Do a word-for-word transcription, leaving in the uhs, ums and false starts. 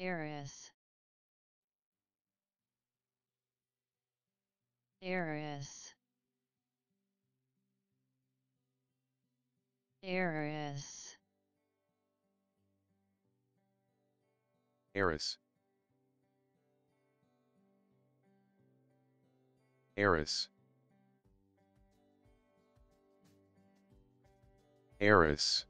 Heiress. Heiress. Heiress. Heiress. Heiress. Heiress.